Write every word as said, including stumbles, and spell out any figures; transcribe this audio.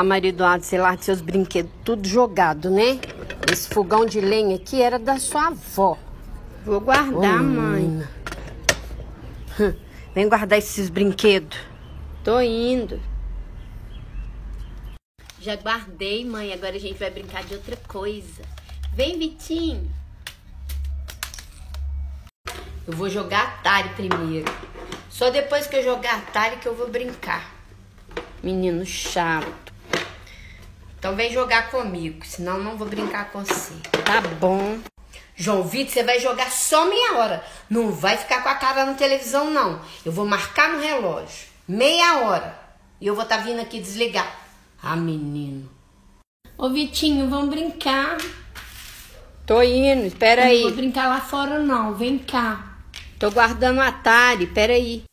Ah, maridoado, sei lá, de seus brinquedos, tudo jogado, né? Esse fogão de lenha aqui era da sua avó. Vou guardar, oh, mãe. Hum. Vem guardar esses brinquedos. Tô indo. Já guardei, mãe. Agora a gente vai brincar de outra coisa. Vem, Vitinho. Eu vou jogar Atari primeiro. Só depois que eu jogar Atari que eu vou brincar. Menino chato. Então vem jogar comigo, senão eu não vou brincar com você. Tá bom. João Vitor, você vai jogar só meia hora. Não vai ficar com a cara na televisão, não. Eu vou marcar no relógio. Meia hora. E eu vou estar tá vindo aqui desligar. Ah, menino. Ô, Vitinho, vamos brincar. Tô indo, espera aí. Não vou brincar lá fora, não. Vem cá. Tô guardando o Atari, espera aí.